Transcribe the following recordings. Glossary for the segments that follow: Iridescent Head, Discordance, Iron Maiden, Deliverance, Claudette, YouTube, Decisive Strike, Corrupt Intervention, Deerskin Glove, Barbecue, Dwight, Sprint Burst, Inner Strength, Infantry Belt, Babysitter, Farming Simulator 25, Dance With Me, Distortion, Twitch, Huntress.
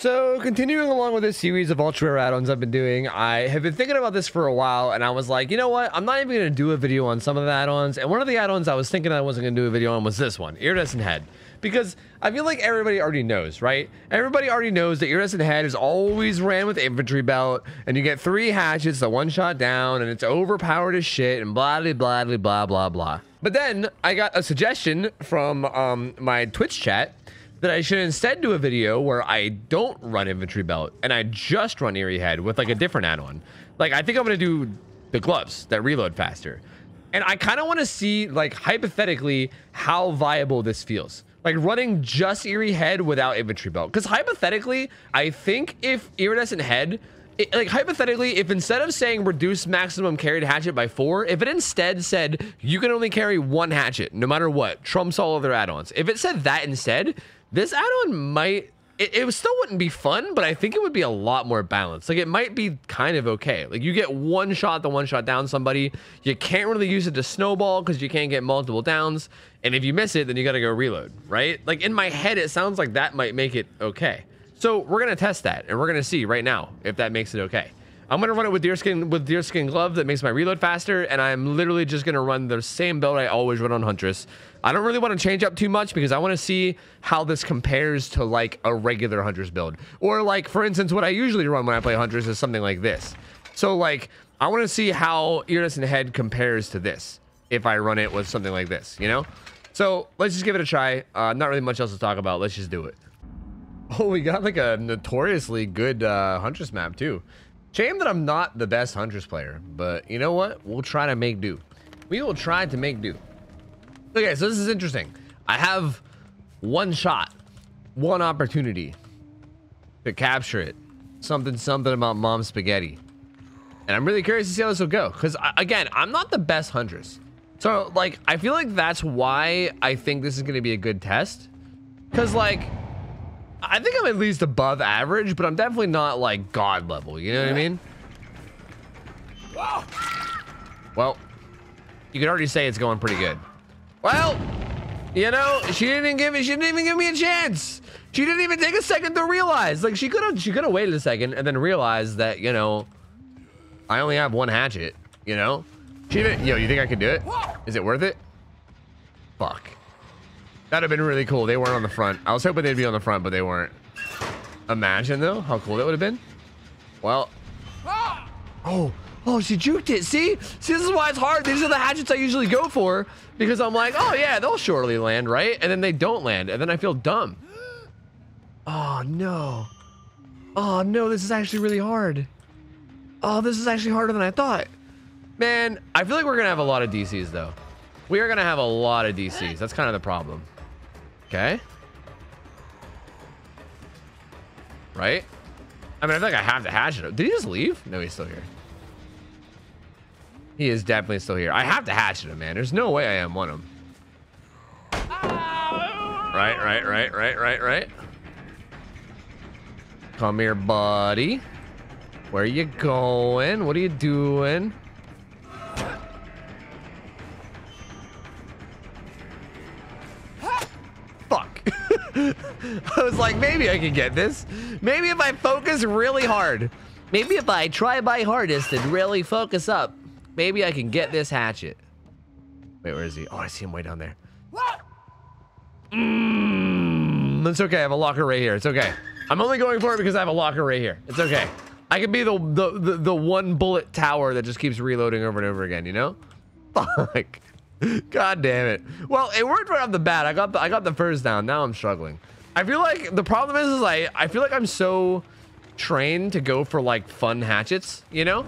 So continuing along with this series of ultra rare add-ons I've been doing, I have been thinking about this for a while, and I was like, you know what, I'm not even going to do a video on some of the add-ons, and one of the add-ons I was thinking I wasn't going to do a video on was this one, Iridescent Head. Because I feel like everybody already knows, right? Everybody already knows that Iridescent Head is always ran with Infantry Belt, and you get 3 hatchets, the 1-shot down, and it's overpowered as shit, and blah, blah, blah, blah, blah, blah. But then I got a suggestion from my Twitch chat that I should instead do a video where I don't run Infantry Belt and I just run Eerie Head with like a different add-on. Like, I think I'm gonna do the gloves that reload faster. And I kind of want to see, like, hypothetically, how viable this feels. Like, running just Eerie Head without Infantry Belt. Because hypothetically, I think if Iridescent Head, if instead of saying reduce maximum carried hatchet by 4, if it instead said you can only carry 1 hatchet no matter what, trumps all other add-ons. If it said that instead, this add-on might, it still wouldn't be fun, but I think it would be a lot more balanced. Like, it might be kind of okay. Like, you get 1 shot, the 1-shot down somebody. You can't really use it to snowball because you can't get multiple downs. And if you miss it, then you got to go reload, right? Like, in my head, it sounds like that might make it okay. So we're going to test that, and we're going to see right now if that makes it okay. I'm going to run it with Deerskin Glove that makes my reload faster, and I'm literally just going to run the same build I always run on Huntress. I don't really want to change up too much because I want to see how this compares to, like, a regular Huntress build. Or, like, for instance, what I usually run when I play Huntress is something like this. So, like, I want to see how Iridescent Head compares to this if I run it with something like this, you know? So, let's just give it a try. Not really much else to talk about. Let's just do it. Oh, we got, like, a notoriously good Huntress map, too. Shame that I'm not the best Huntress player, but you know what? We'll try to make do. We will try to make do. Okay, so this is interesting. I have 1 shot, 1 opportunity to capture it. Something, something about mom's spaghetti. And I'm really curious to see how this will go. Because, again, I'm not the best Huntress. So, like, I feel like that's why I think this is going to be a good test. Because, like, I think I'm at least above average, but I'm definitely not, like, god level. You know what I mean? Whoa. Well, you can already say it's going pretty good. Well, you know, she didn't even give me a chance. She didn't even take a second to realize. Like, she could have waited a second and then realized that, you know, I only have 1 hatchet. You know, she didn't. Yo, you think I could do it? Is it worth it? Fuck. That'd have been really cool. They weren't on the front. I was hoping they'd be on the front, but they weren't. Imagine, though, how cool that would have been. Well. Oh. Oh, she juked it. See? See, this is why it's hard. These are the hatchets I usually go for. Because I'm like, oh, yeah, they'll surely land, right? And then they don't land. And then I feel dumb. Oh, no. Oh, no. This is actually really hard. Oh, this is actually harder than I thought. Man, I feel like we're going to have a lot of DCs, though. We are going to have a lot of DCs. That's kind of the problem. Okay. Right? I mean, I feel like I have to hatch it. Did he just leave? No, he's still here. He is definitely still here. I have to hatch him, man. There's no way I am on him. Right. Come here, buddy. Where are you going? What are you doing? I was like, maybe I could get this. Maybe if I focus really hard. Maybe if I try my hardest and really focus up. Maybe I can get this hatchet. Wait, where is he? Oh, I see him way down there. It's okay. I have a locker right here. It's okay. I'm only going for it because I have a locker right here. It's okay. I can be the one bullet tower that just keeps reloading over and over again, you know? Fuck. God damn it. Well, it worked right off the bat. I got the first down. Now I'm struggling. I feel like the problem is I feel like I'm so trained to go for, like, fun hatchets, you know?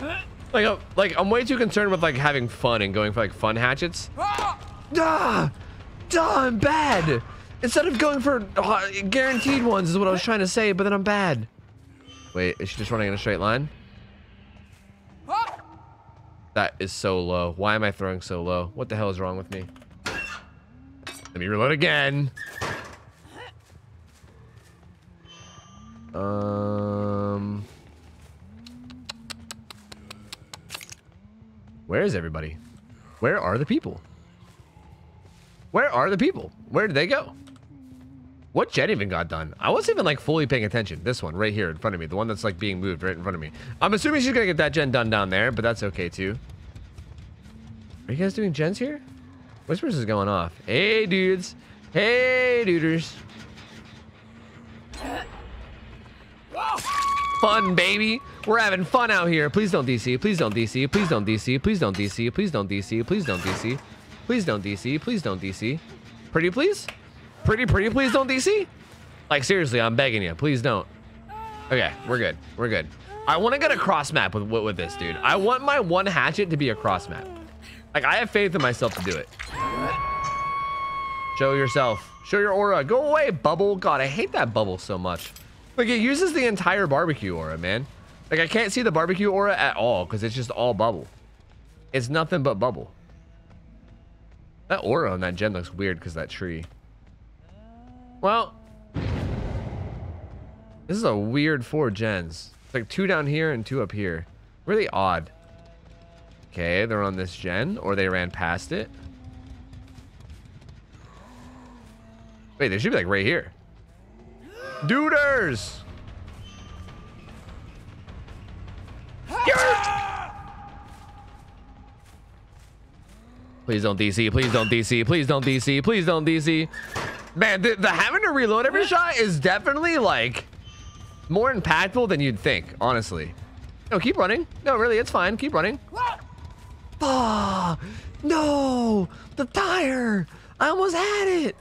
Like I'm way too concerned with, like, having fun and going for, like, fun hatchets. I'm bad. Instead of going for guaranteed ones is what I was trying to say, but then I'm bad. Wait, is she just running in a straight line? That is so low. Why am I throwing so low? What the hell is wrong with me? Let me reload again. Where is everybody? Where are the people? Where are the people? Where did they go? What jet even got done? I wasn't even like fully paying attention. This one right here in front of me, the one that's like being moved right in front of me. I'm assuming she's gonna get that gen done down there, but that's okay too. Are you guys doing gens here? Whispers is going off. Hey dudes, hey duders. Fun baby, we're having fun out here. Please don't DC, please don't DC, please don't DC, please don't DC, please don't DC, please don't DC, please don't DC, please don't DC. Pretty please? Pretty please don't DC? Like seriously, I'm begging you, please don't. Okay, we're good, we're good. I want to get a cross map with this dude. I want my one hatchet to be a cross map. Like I have faith in myself to do it. Show yourself, show your aura. Go away, bubble. God, I hate that bubble so much. Like it uses the entire barbecue aura, man. Like I can't see the barbecue aura at all because it's just all bubble. It's nothing but bubble. That aura on that gen looks weird because that tree. Well, this is a weird 4 gens. It's like 2 down here and 2 up here. Really odd. Okay, they're on this gen or they ran past it. Wait, they should be like right here. Duders! Please don't DC, please don't DC, please don't DC, please don't DC. Man, the having to reload every shot is definitely like more impactful than you'd think, honestly. No, keep running. No, really, it's fine. Keep running. Ah, no, the tire. I almost had it.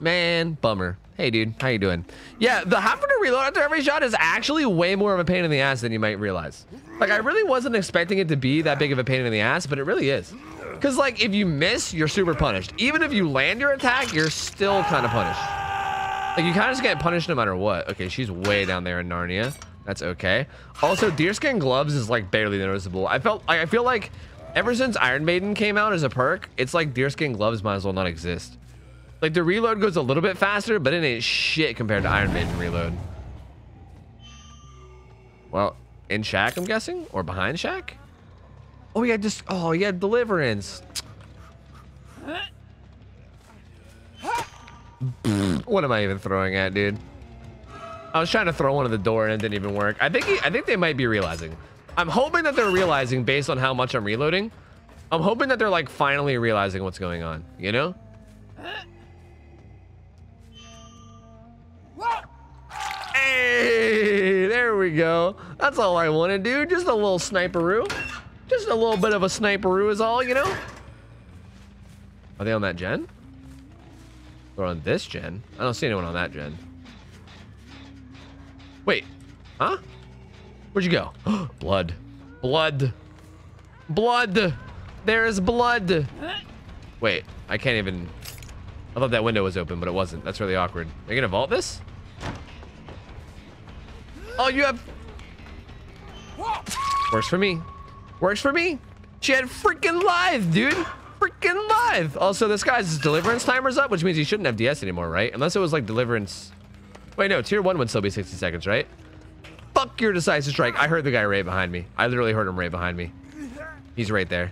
Man, bummer. Hey, dude, how you doing? Yeah, the having to reload after every shot is actually way more of a pain in the ass than you might realize. Like, I really wasn't expecting it to be that big of a pain in the ass, but it really is. Because, like, if you miss, you're super punished. Even if you land your attack, you're still kind of punished. Like, you kind of just get punished no matter what. Okay, she's way down there in Narnia. That's okay. Also, Deerskin Gloves is, like, barely noticeable. I feel like ever since Iron Maiden came out as a perk, it's like Deerskin Gloves might as well not exist. Like, the reload goes a little bit faster, but it ain't shit compared to Iron Maiden reload. Well, in Shack, I'm guessing? Or behind Shack? Oh, yeah, just... Oh, yeah, Deliverance. What am I even throwing at, dude? I was trying to throw one at the door, and it didn't even work. I think they might be realizing. I'm hoping that they're realizing based on how much I'm reloading. I'm hoping that they're, like, finally realizing what's going on, you know? Hey, there we go. That's all I want to do. Just a little sniperoo. Just a little bit of a sniperoo is all, you know? Are they on that gen? They're on this gen. I don't see anyone on that gen. Wait. Huh? Where'd you go? Blood. Blood. Blood. There is blood. Wait. I can't even... I thought that window was open, but it wasn't. That's really awkward. Are you going to vault this? Oh, you have... Works for me. Works for me. She had freaking live, dude. Freaking live. Also, this guy's deliverance timer's up, which means he shouldn't have DS anymore, right? Unless it was like deliverance... Wait, no. Tier 1 would still be 60 seconds, right? Fuck your decisive strike. I heard the guy right behind me. I literally heard him right behind me. He's right there.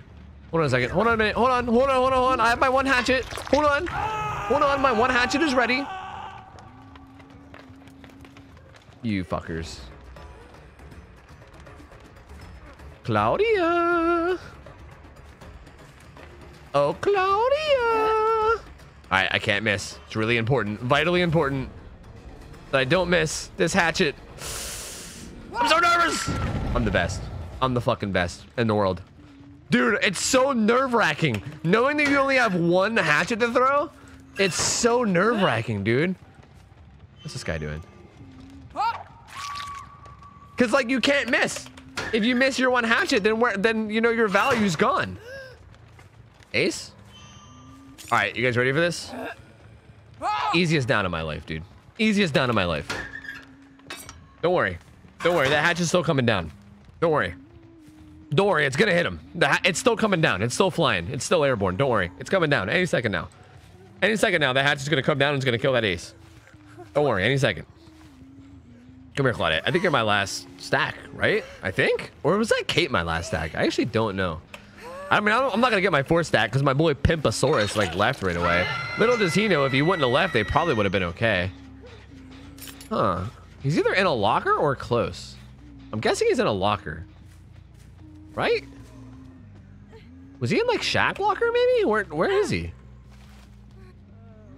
Hold on a second. Hold on a minute. Hold on. Hold on. Hold on. Hold on. I have my one hatchet. Hold on. Hold on. My one hatchet is ready. You fuckers. Claudia. Oh, Claudia. All right, I can't miss. It's really important. Vitally important that I don't miss this hatchet. I'm so nervous. I'm the best. I'm the fucking best in the world. Dude, it's so nerve-wracking. Knowing that you only have one hatchet to throw, it's so nerve-wracking, dude. What's this guy doing? Because, like, you can't miss. If you miss your one hatchet, then you know your value's gone. Ace? All right, you guys ready for this? Easiest down in my life, dude. Easiest down in my life. Don't worry. Don't worry. That hatchet's still coming down. Don't worry. Don't worry. It's going to hit him. It's still coming down. It's still flying. It's still airborne. Don't worry. It's coming down. Any second now. Any second now, that hatchet's going to come down and it's going to kill that ace. Don't worry. Any second. Come here, Claudette. I think you're my last stack, right? I think? Or was that Kate my last stack? I actually don't know. I mean, I'm not going to get my 4th stack because my boy Pimpasaurus, like, left right away. Little does he know, if he wouldn't have left, they probably would have been okay. Huh. He's either in a locker or close. I'm guessing he's in a locker. Right? Was he in like shack locker maybe? Where is he?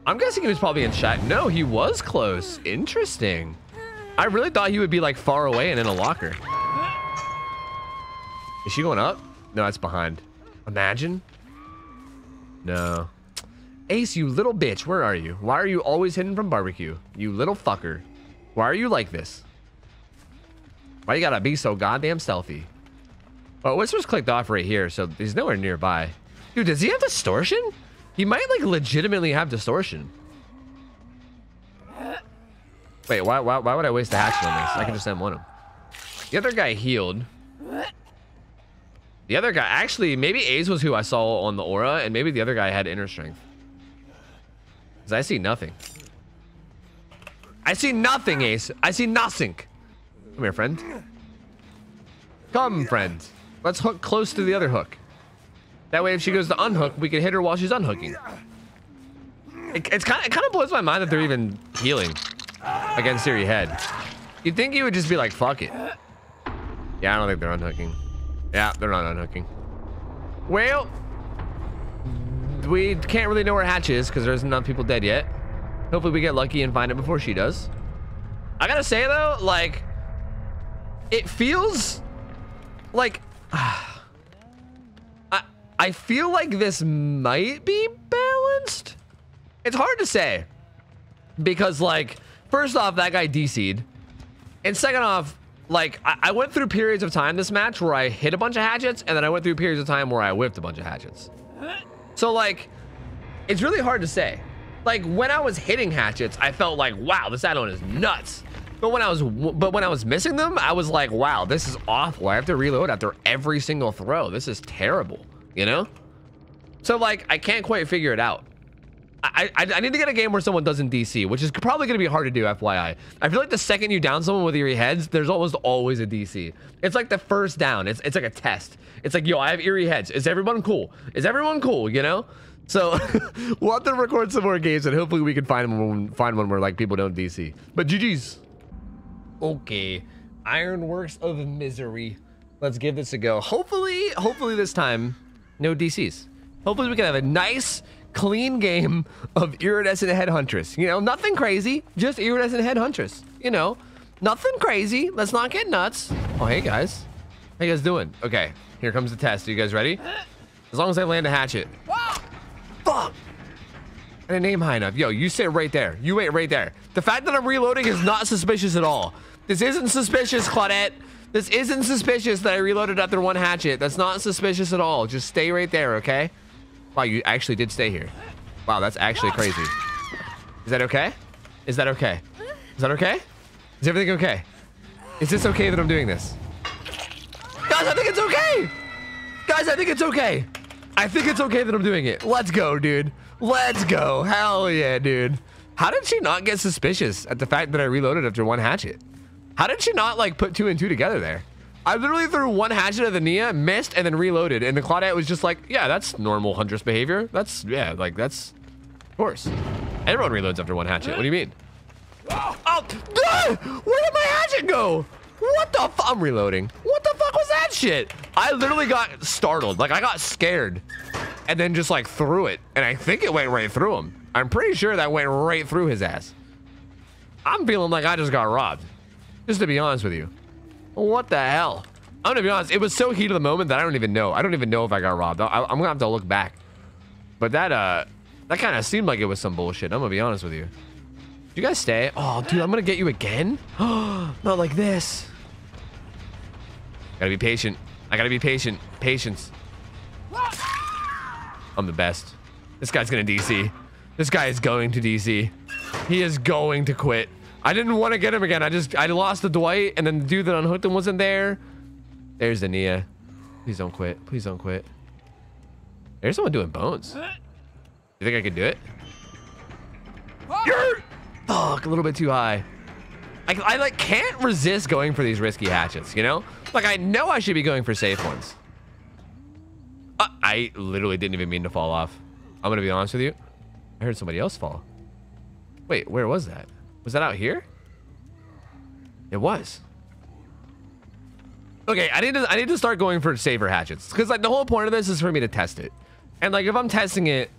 I'm guessing he was probably in shack. No, he was close. Interesting. I really thought he would be like far away and in a locker. Is she going up? No, that's behind. Imagine. No. Ace, you little bitch. Where are you? Why are you always hidden from barbecue? You little fucker. Why are you like this? Why you gotta be so goddamn stealthy? Oh, Whisper's clicked off right here, so he's nowhere nearby. Dude, does he have distortion? He might like legitimately have distortion. Wait, why would I waste the action on this? I can just M1 him. The other guy healed. The other guy, actually, maybe Aze was who I saw on the aura, and maybe the other guy had inner strength. Because I see nothing. I see nothing, Ace. I see nothing. Come here, friend. Come, friend. Let's hook close to the other hook. That way, if she goes to unhook, we can hit her while she's unhooking. It kind of blows my mind that they're even healing against Iridescent Head. You'd think you would just be like, fuck it. Yeah, I don't think they're unhooking. Yeah, they're not unhooking. Well, we can't really know where Hatch is because there isn't enough people dead yet. Hopefully we get lucky and find it before she does. I gotta say though, like, it feels like I feel like this might be balanced. It's hard to say because, like, first off, that guy DC'd, and second off, like, I went through periods of time this match where I hit a bunch of hatchets, and then I went through periods of time where I whiffed a bunch of hatchets. So, like, it's really hard to say. Like, when I was hitting hatchets, I felt like, wow, this add-on is nuts. But when I was missing them, I was like, wow, this is awful. I have to reload after every single throw. This is terrible, you know? So, like, I can't quite figure it out. I need to get a game where someone doesn't DC, which is probably going to be hard to do, FYI. I feel like the second you down someone with eerie heads, there's almost always a DC. It's like the first down. It's like a test. It's like, yo, I have eerie heads. Is everyone cool? Is everyone cool, you know? So we'll have to record some more games, and hopefully we can find one where, like, people don't DC. But GG's. Okay. Ironworks of Misery. Let's give this a go. Hopefully this time, no DCs. Hopefully we can have a nice, clean game of Iridescent Head Huntress. You know, nothing crazy, just Iridescent Head Huntress. You know, nothing crazy. Let's not get nuts. Oh, hey guys. How you guys doing? Okay, here comes the test. Are you guys ready? As long as I land a hatchet. Whoa! Fuck! I didn't aim high enough. Yo, you sit right there. You wait right there. The fact that I'm reloading is not suspicious at all. This isn't suspicious, Claudette. This isn't suspicious that I reloaded after one hatchet. That's not suspicious at all. Just stay right there, okay? Wow, you actually did stay here. Wow, that's actually crazy. Is that okay? Is that okay? Is that okay? Is everything okay? Is this okay that I'm doing this? Guys, I think it's okay! Guys, I think it's okay! I think it's okay that I'm doing it. Let's go, dude. Let's go. Hell yeah, dude. How did she not get suspicious at the fact that I reloaded after one hatchet? How did she not, like, put two and two together there? I literally threw one hatchet at the Nia, missed, and then reloaded. And the Claudette was just like, yeah, that's normal Huntress behavior. That's, yeah, like, that's, of course. Everyone reloads after one hatchet. What do you mean? Oh, where did my hatchet go? What the fuck? I'm reloading. What the fuck was that shit? I literally got startled. Like, I got scared. And then just, like, threw it. And I think it went right through him. I'm pretty sure that went right through his ass. I'm feeling like I just got robbed. Just to be honest with you. What the hell? I'm gonna be honest, it was so heat of the moment that I don't even know. I don't even know if I got robbed. I'm gonna have to look back. But that kind of seemed like it was some bullshit. I'm gonna be honest with you. You guys stay? Oh, dude, I'm gonna get you again? Not like this. Gotta be patient. I gotta be patient. Patience. I'm the best. This guy's gonna DC. This guy is going to DC. He is going to quit. I didn't want to get him again. I lost the Dwight, and then the dude that unhooked him wasn't there. There's the Nia. Please don't quit. Please don't quit. There's someone doing bones. You think I can do it? You're fuck a little bit too high. I like can't resist going for these risky hatchets. You know, like I know I should be going for safe ones. I literally didn't even mean to fall off. I'm gonna be honest with you. I heard somebody else fall. Wait, where was that? Was that out here? It was. Okay, I need to start going for safer hatchets, because like the whole point of this is for me to test it, and like if I'm testing it,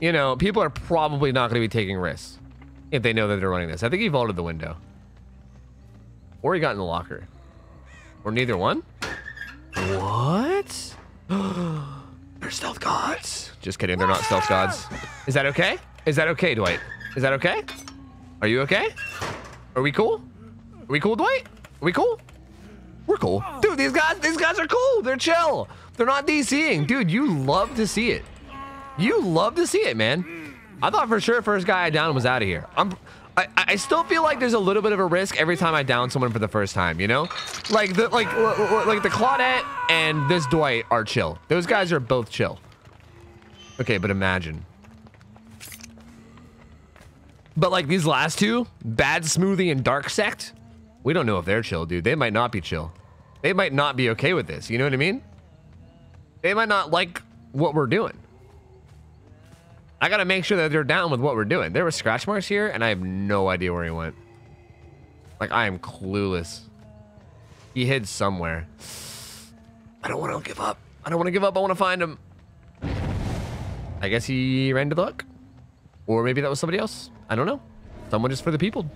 you know, people are probably not going to be taking risks if they know that they're running this. I think he vaulted the window, or he got in the locker, or neither one. What? They're stealth gods. Just kidding, they're not stealth gods. Is that okay? Is that okay, Dwight? Is that okay? Are you okay? Are we cool? Are we cool, Dwight? Are we cool? We're cool. Dude, these guys are cool. They're chill. They're not DCing. Dude, you love to see it. You love to see it, man. I thought for sure first guy I downed was out of here. I still feel like there's a little bit of a risk every time I down someone for the first time, you know? Like the Claudette and this Dwight are chill. Those guys are both chill. Okay, but imagine. But like these last two, Bad Smoothie and Dark Sect, we don't know if they're chill, dude. They might not be chill. They might not be okay with this, you know what I mean? They might not like what we're doing. I gotta make sure that they're down with what we're doing. There were scratch marks here, and I have no idea where he went. Like, I am clueless. He hid somewhere. I don't want to give up. I don't want to give up. I want to find him. I guess he ran to the hook. Or maybe that was somebody else. I don't know. Someone just for the people.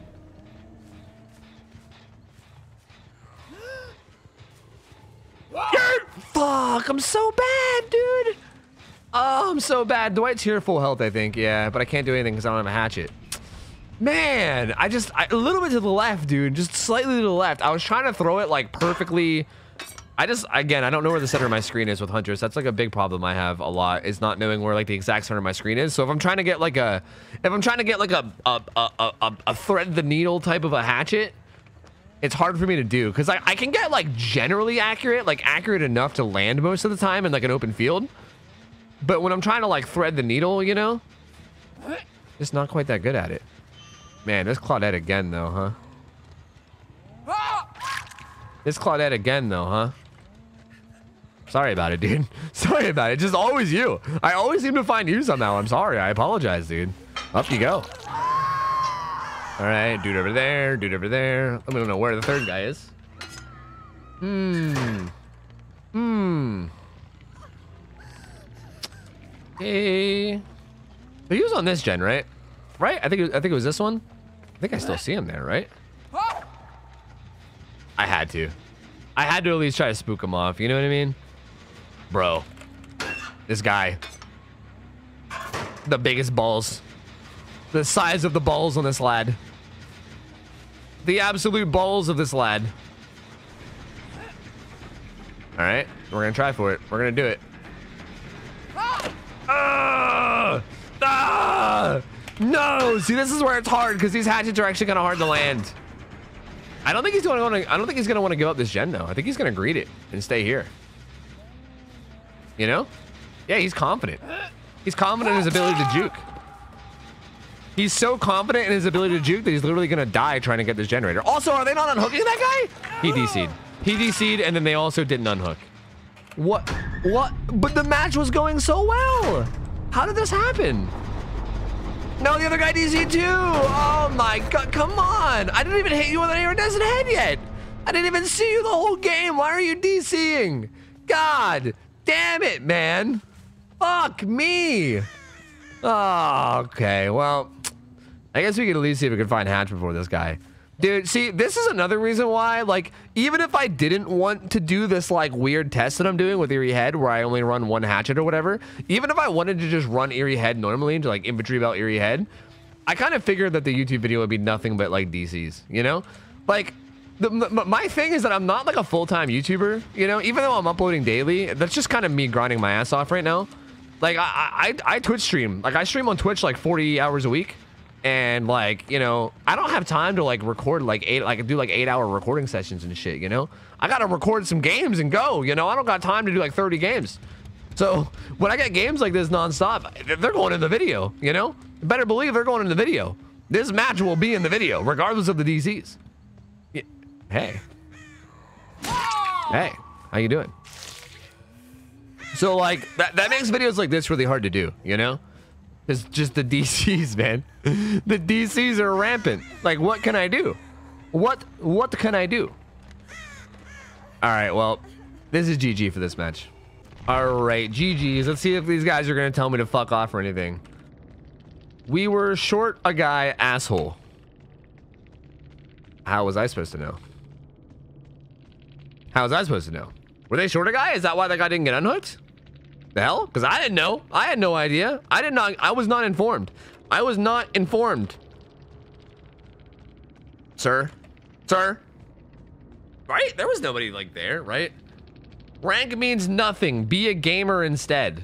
Fuck, I'm so bad, dude. Oh, I'm so bad. Dwight's here full health, I think. Yeah, but I can't do anything because I don't have a hatchet. Man, I a little bit to the left, dude. Just slightly to the left. I was trying to throw it, like, perfectly. Again, I don't know where the center of my screen is with Huntress. That's, like, a big problem I have a lot, is not knowing where, like, the exact center of my screen is. So if I'm trying to get, like, a thread the needle type of a hatchet, it's hard for me to do. Because I can get, like, generally accurate, like, accurate enough to land most of the time in, like, an open field. But when I'm trying to, like, thread the needle, you know? Just not quite that good at it. Man, this Claudette again, though, huh? This Claudette again, though, huh? Sorry about it, dude. Sorry about it. Just always you. I always seem to find you somehow. I'm sorry. I apologize, dude. Up you go. All right, dude over there. Dude over there. I don't know where the third guy is. Hey. But he was on this gen, right? Right? I think it was this one. I think I still see him there, right? I had to at least try to spook him off. You know what I mean? Bro. This guy. The biggest balls. The size of the balls on this lad. The absolute balls of this lad. Alright. We're going to try for it. We're going to do it. No! See, this is where it's hard, because these hatchets are actually kind of hard to land. I don't think he's gonna want to give up this gen, though. I think he's gonna greet it and stay here. You know? Yeah, he's confident. He's confident in his ability to juke. He's so confident in his ability to juke that he's literally gonna die trying to get this generator. Also, are they not unhooking that guy? He DC'd. He DC'd, and then they also didn't unhook. What? What? But the match was going so well. How did this happen? No, the other guy DC'd too. Oh my god, come on. I didn't even hit you with an Iridescent Head yet. I didn't even see you the whole game. Why are you DCing? God damn it, man. Fuck me. Oh, okay. Well, I guess we could at least see if we could find hatch before this guy. Dude, see, this is another reason why, like, even if I didn't want to do this, like, weird test that I'm doing with Eerie Head where I only run one hatchet or whatever, even if I wanted to just run Eerie Head normally into, like, Infantry Belt Eerie Head, I kind of figured that the YouTube video would be nothing but, like, DCs, you know? Like, my thing is that I'm not, like, a full-time YouTuber, you know? Even though I'm uploading daily, that's just kind of me grinding my ass off right now. Like, I Twitch stream. Like, I stream on Twitch, like, 40 hours a week. And, like, you know, I don't have time to, like, record, like, do, like, 8-hour recording sessions and shit, you know? I gotta record some games and go, you know? I don't got time to do, like, 30 games. So, when I get games like this nonstop, they're going in the video, you know? You better believe they're going in the video. This match will be in the video, regardless of the DCs. Yeah. Hey. Hey. How you doing? So, like, that makes videos like this really hard to do, you know? It's just the DCs, man. The DCs are rampant. Like, what can I do? What can I do? All right, well, this is GG for this match. All right, GG's. Let's see if these guys are going to tell me to fuck off or anything. We were short a guy, asshole. How was I supposed to know? How was I supposed to know? Were they short a guy? Is that why that guy didn't get unhooked? The hell? Because I didn't know. I had no idea. I was not informed. I was not informed. Sir? Sir? Right? There was nobody like there, right? Rank means nothing. Be a gamer instead.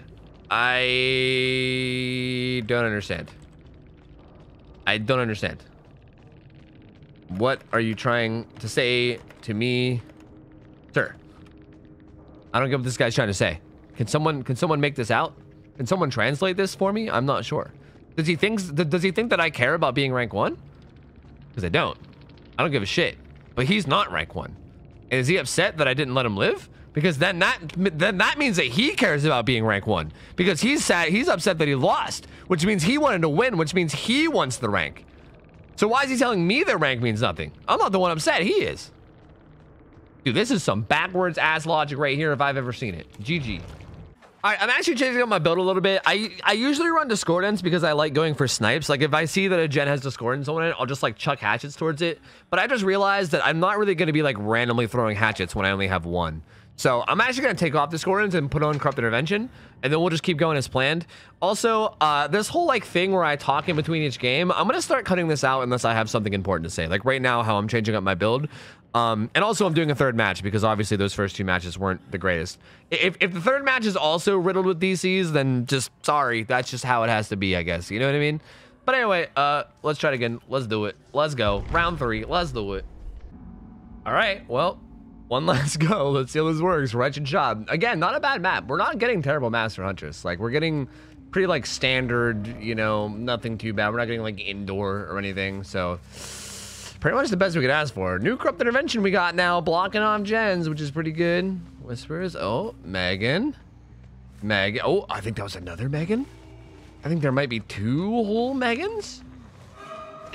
I don't understand. I don't understand. What are you trying to say to me, sir? I don't get what this guy's trying to say. Can someone make this out? Can someone translate this for me? I'm not sure. Does he think that I care about being rank 1? Because I don't. I don't give a shit. But he's not rank 1. And is he upset that I didn't let him live? Because then that means that he cares about being rank 1. Because he's sad, he's upset that he lost, which means he wanted to win, which means he wants the rank. So why is he telling me that rank means nothing? I'm not the one upset, he is. Dude, this is some backwards ass logic right here if I've ever seen it. GG. All right, I'm actually changing up my build a little bit. I usually run Discordance because I like going for snipes. Like if I see that a gen has Discordance on it, I'll just like chuck hatchets towards it. But I just realized that I'm not really gonna be like randomly throwing hatchets when I only have one. So I'm actually gonna take off Discordance and put on Corrupt Intervention, and then we'll just keep going as planned. Also, this whole like thing where I talk in between each game, I'm gonna start cutting this out unless I have something important to say. Like right now, how I'm changing up my build. And also I'm doing a third match because obviously those first two matches weren't the greatest. If the third match is also riddled with DCs, then just sorry, that's just how it has to be, I guess. You know what I mean? But anyway, let's try it again. Let's do it. Let's go. Round 3. Let's do it. All right. Well, one last go. Let's see how this works. Wretched job. Again, not a bad map. We're not getting terrible maps for Huntress. Like we're getting pretty like standard, you know, nothing too bad. We're not getting like indoor or anything. So pretty much the best we could ask for. New Corrupt Intervention we got now, blocking off gens, which is pretty good. Whispers. Oh, Megan. Megan. Oh, I think that was another Megan. I think there might be two whole Megans.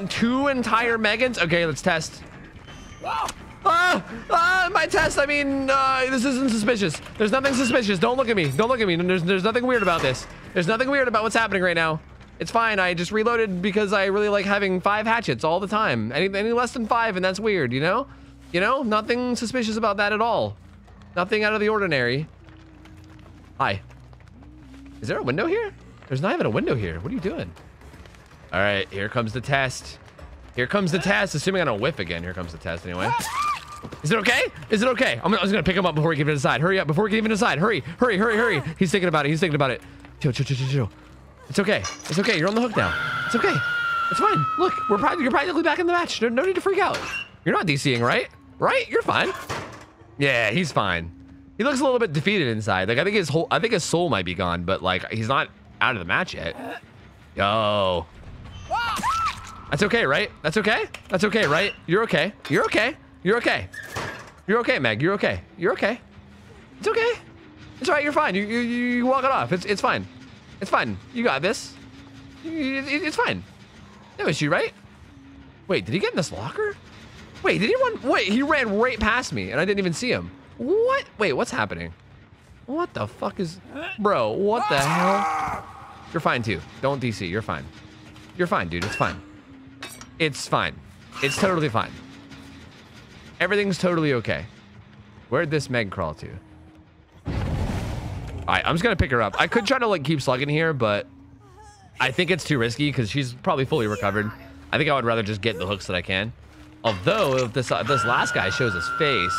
Two entire Megans. Okay, let's test. Oh, my test. I mean, this isn't suspicious. There's nothing suspicious. Don't look at me. Don't look at me. There's nothing weird about this. There's nothing weird about what's happening right now. It's fine. I just reloaded because I really like having 5 hatchets all the time. Any less than 5, and that's weird, you know? You know? Nothing suspicious about that at all. Nothing out of the ordinary. Hi. Is there a window here? There's not even a window here. What are you doing? All right. Here comes the test. Here comes the test. Assuming I don't whiff again. Here comes the test anyway. Is it okay? Is it okay? I'm just going to pick him up before we can even decide. Hurry up. Before we can even decide. Hurry. Hurry. Hurry. Hurry. He's thinking about it. He's thinking about it. Chill. Chill. Chill. Chill. Chill. It's okay. It's okay. You're on the hook now. It's okay. It's fine. Look, you're practically back in the match. No need to freak out. You're not DCing, right? Right? You're fine. Yeah, he's fine. He looks a little bit defeated inside. Like I think his soul might be gone, but like he's not out of the match yet. Yo. That's okay, right? That's okay? That's okay, right? You're okay. You're okay. You're okay. You're okay, Meg. You're okay. You're okay. It's okay. It's all right. You're fine. You walk it off. It's fine. It's fine. You got this. It's fine. No issue, right? Wait, did he get in this locker? Wait, did he run? Wait, he ran right past me and I didn't even see him. What? Wait, what's happening? What the fuck is... Bro, what the hell? You're fine too. Don't DC. You're fine. You're fine, dude. It's fine. It's fine. It's totally fine. Everything's totally okay. Where'd this Meg crawl to? All right, I'm just going to pick her up. I could try to like keep slugging here, but I think it's too risky because she's probably fully recovered. I think I would rather just get the hooks that I can. Although if this last guy shows his face,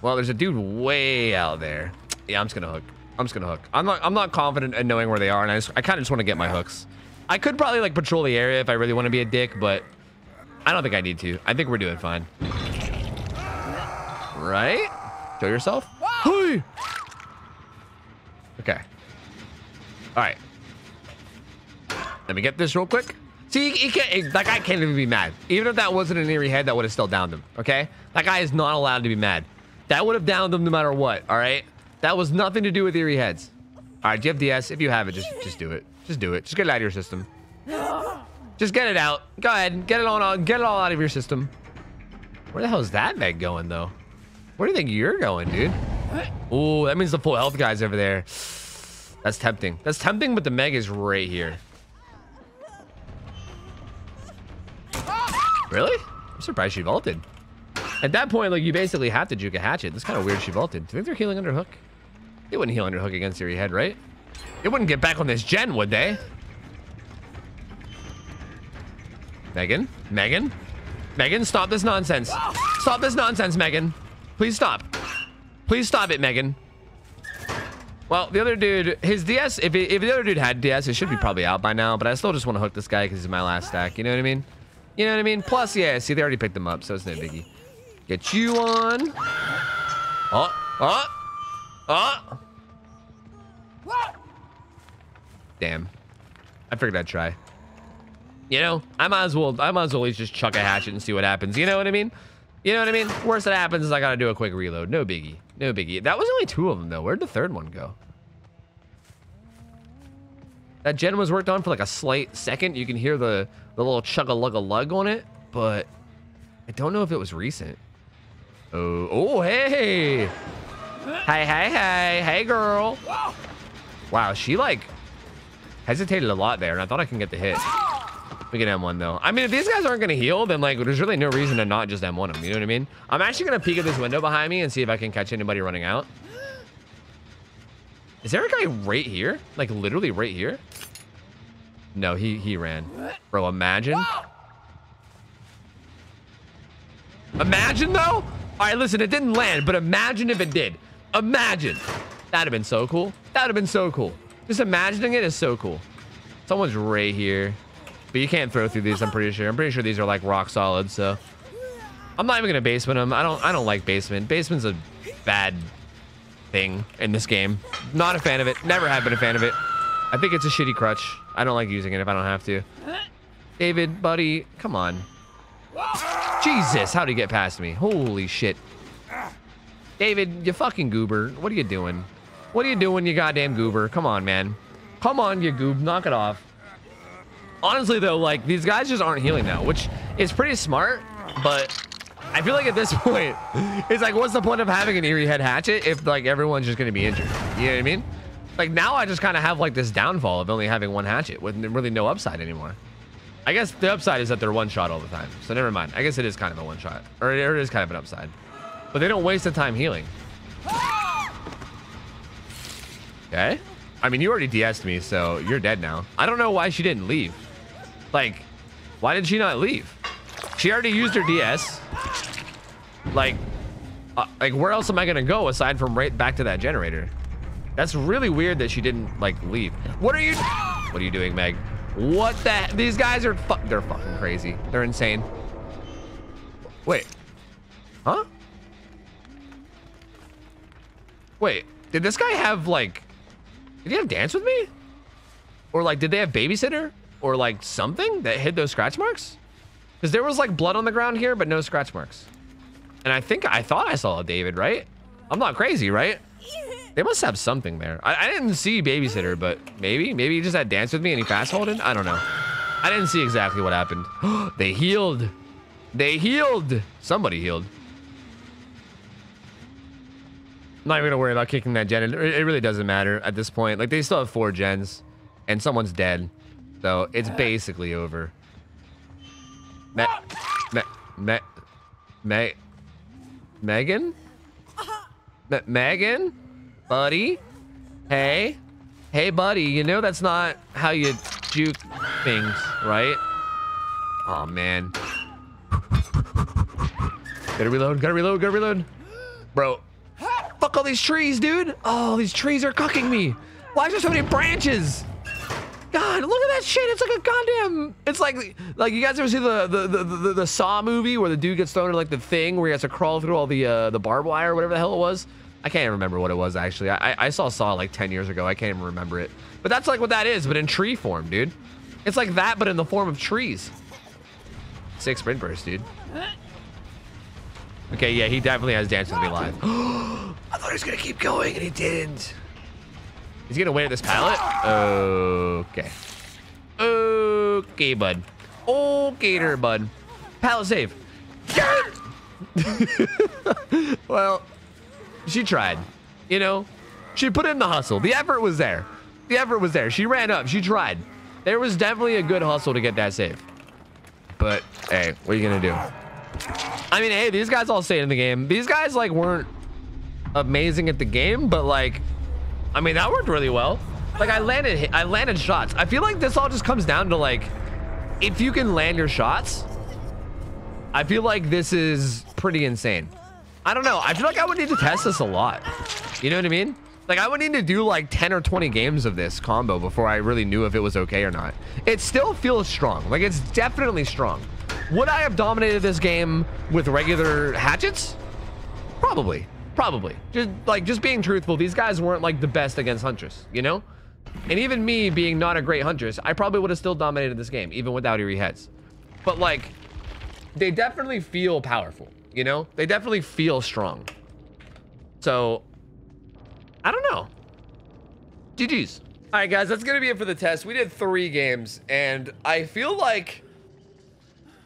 well, there's a dude way out there. Yeah, I'm just going to hook. I'm just going to hook. I'm not confident in knowing where they are, and I kind of just want to get my hooks. I could probably like patrol the area if I really want to be a dick, but I don't think I need to. I think we're doing fine. Right? Show yourself. Hey. Okay. All right. Let me get this real quick. See, that guy can't even be mad. Even if that wasn't an eerie head, that would have still downed him. Okay? That guy is not allowed to be mad. That would have downed him no matter what. All right? That was nothing to do with eerie heads. All right, do you have DS? If you have it, just do it. Just do it. Just get it out of your system. Just get it out. Go ahead. Get it all out of your system. Where the hell is that Meg going, though? Where do you think you're going, dude? Ooh, that means the full health guy's over there. That's tempting. That's tempting, but the Meg is right here. Really? I'm surprised she vaulted. At that point, like, you basically have to juke a hatchet. That's kind of weird she vaulted. Do you think they're healing under hook? They wouldn't heal under hook against your head, right? They wouldn't get back on this gen, would they? Megan? Megan? Megan, stop this nonsense. Stop this nonsense, Megan. Please stop. Please stop it, Megan. Well, the other dude, his DS, if the other dude had DS, it should be probably out by now, but I still just want to hook this guy because he's my last stack. You know what I mean? You know what I mean? Plus, yeah, see, they already picked him up, so it's no biggie. Get you on. Damn. I figured I'd try. You know, I might as well at least just chuck a hatchet and see what happens. You know what I mean? You know what I mean? Worst that happens is I gotta do a quick reload. No biggie. No biggie. That was only two of them, though. Where'd the third one go? That gen was worked on for like a slight second. You can hear the little chug-a-lug-a-lug on it, but I don't know if it was recent. Oh, oh, hey. Hey. Hey, girl. Wow, she, like, hesitated a lot there, and I thought I can get the hit. We can M1, though. I mean, if these guys aren't going to heal, then, like, there's really no reason to not just M1 them. You know what I mean? I'm actually going to peek at this window behind me and see if I can catch anybody running out. Is there a guy right here? Like, literally right here? No, he ran. Bro, imagine. Imagine, though? All right, listen, it didn't land, but imagine if it did. Imagine. That'd have been so cool. That'd have been so cool. Just imagining it is so cool. Someone's right here. But you can't throw through these, I'm pretty sure. I'm pretty sure these are like rock solid, so I'm not even gonna basement them. I don't like basement. Basement's a bad thing in this game. Not a fan of it. Never have been a fan of it. I think it's a shitty crutch. I don't like using it if I don't have to. David, buddy, come on. Jesus, how'd he get past me? Holy shit. David, you fucking goober. What are you doing? What are you doing, you goddamn goober? Come on, man. Come on, you goob. Knock it off. Honestly, though, like, these guys just aren't healing now, which is pretty smart, but I feel like at this point, it's like, what's the point of having an eerie head hatchet if, like, everyone's just going to be injured? You know what I mean? Like, now I just kind of have, like, this downfall of only having one hatchet with really no upside anymore. I guess the upside is that they're one shot all the time, so never mind. I guess it is kind of a one shot, or it is kind of an upside, but they don't waste the time healing. Okay. I mean, you already DS'd me, so you're dead now. I don't know why she didn't leave. Like, why did she not leave? She already used her DS. Like, where else am I gonna go aside from right back to that generator? That's really weird that she didn't, like, leave. What are you doing, Meg? What the? These guys are they're fucking crazy. They're insane. Wait. Huh? Wait. Did this guy have, like, did he have Dance With Me? Or, like, did they have Babysitter? Or, like, something that hid those scratch marks? Because there was, like, blood on the ground here, but no scratch marks. And I thought I saw a David, right? I'm not crazy, right? They must have something there. I didn't see Babysitter, but maybe he just had Dance With Me and he fast-holded. I don't know. I didn't see exactly what happened. They healed. They healed. Somebody healed. Not even gonna worry about kicking that gen. It really doesn't matter at this point. Like, they still have four gens and someone's dead, so it's basically over. Megan, buddy, hey buddy, you know that's not how you juke things, right? Oh man. Gotta reload, bro. Fuck all these trees, dude. Oh, these trees are cucking me. Why is there so many branches? God, look at that shit. It's like a goddamn, it's like you guys ever see the Saw movie where the dude gets thrown in like the thing where he has to crawl through all the barbed wire or whatever the hell it was? I can't even remember what it was, actually. I saw Saw like 10 years ago. I can't even remember it, but that's like what that is, but in tree form, dude. It's like that, but in the form of trees. Sick sprint burst, dude. Okay, yeah, he definitely has Dance With Me live. I thought he was going to keep going, and he didn't. He's going to win at this pallet? Okay. Okay, bud. Oh, Gator, bud. Pal, save. Well, she tried. You know, she put in the hustle. The effort was there. The effort was there. She ran up. She tried. There was definitely a good hustle to get that save. But, hey, what are you going to do? I mean, hey, these guys all stayed in the game. These guys, like, weren't amazing at the game, but, like, I mean, that worked really well. Like, I landed shots. I feel like this all just comes down to, like, if you can land your shots, I feel like this is pretty insane. I don't know. I feel like I would need to test this a lot. You know what I mean? Like, I would need to do, like, 10 or 20 games of this combo before I really knew if it was okay or not. It still feels strong. Like, it's definitely strong. Would I have dominated this game with regular hatchets? Probably. Probably. Just, like, just being truthful, these guys weren't, like, the best against Huntress, you know? And even me being not a great Huntress, I probably would have still dominated this game, even without Eerie Heads. But, like, they definitely feel powerful, you know? They definitely feel strong. So, I don't know. GG's. All right, guys, that's going to be it for the test. We did 3 games, and I feel like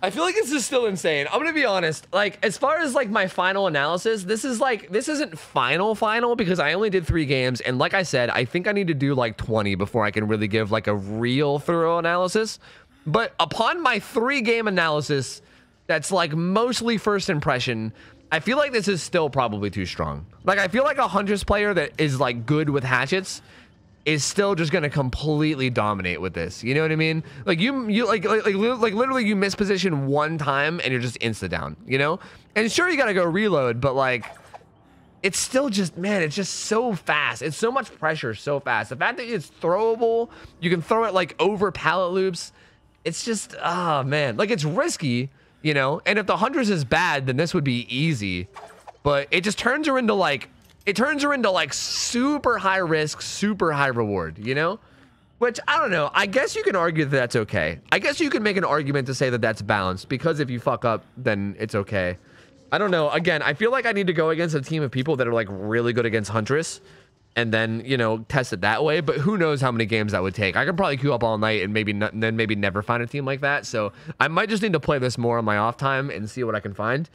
this is still insane. I'm gonna be honest. Like, as far as like my final analysis, this is like, this isn't final because I only did 3 games. And like I said, I think I need to do like 20 before I can really give like a real thorough analysis. But upon my 3 game analysis, that's like mostly first impression, I feel like this is still probably too strong. Like, I feel like a Huntress player that is like good with hatchets is still just gonna completely dominate with this. You know what I mean? Like, you literally you miss position one time and you're just insta down, you know? And sure, you gotta go reload, but like, it's still just, man, it's just so fast. It's so much pressure so fast. The fact that it's throwable, you can throw it like over pallet loops. It's just, ah, man, like, it's risky, you know? And if the Huntress is bad, then this would be easy, but it just turns her into like, it turns her into like super high risk, super high reward, you know? Which, I don't know. I guess you can argue that that's okay. I guess you can make an argument to say that that's balanced, because if you fuck up, then it's okay. I don't know. Again, I feel like I need to go against a team of people that are like really good against Huntress and then, you know, test it that way. But who knows how many games that would take. I could probably queue up all night and maybe never find a team like that. So I might just need to play this more on my off time and see what I can find.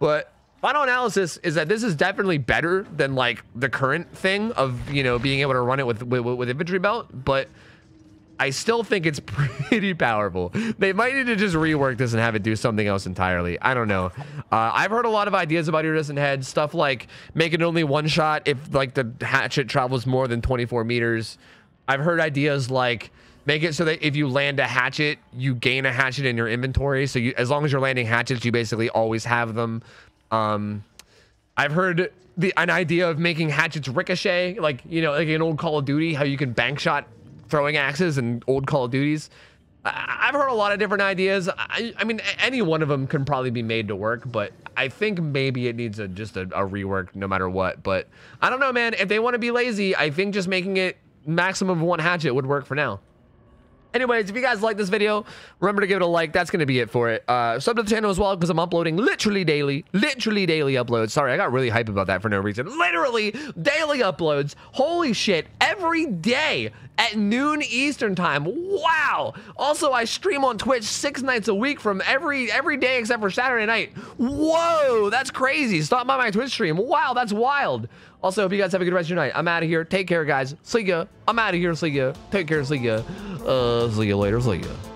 But final analysis is that this is definitely better than like the current thing of, you know, being able to run it with Infantry Belt, but I still think it's pretty powerful. They might need to just rework this and have it do something else entirely. I don't know. I've heard a lot of ideas about Iridescent Head, stuff like make it only one shot if like the hatchet travels more than 24 meters. I've heard ideas like make it so that if you land a hatchet, you gain a hatchet in your inventory. So you, as long as you're landing hatchets, you basically always have them. I've heard an idea of making hatchets ricochet, like, you know, like in old Call of Duty, how you can bank shot throwing axes and old Call of Duties. I've heard a lot of different ideas. I mean, any one of them can probably be made to work, but I think maybe it needs just a rework no matter what. But I don't know, man, if they want to be lazy, I think just making it maximum of 1 hatchet would work for now. Anyways, if you guys like this video, remember to give it a like. That's going to be it for it. Sub to the channel as well, because I'm uploading literally daily uploads. Sorry, I got really hype about that for no reason. Literally daily uploads. Holy shit. Every day at noon Eastern time. Wow. Also, I stream on Twitch 6 nights a week from every day except for Saturday night. Whoa, that's crazy. Stop by my Twitch stream. Wow, that's wild. Also, hope you guys have a good rest of your night. I'm out of here. Take care, guys. See ya. I'm out of here. See ya. Take care. See ya. See you later. See ya.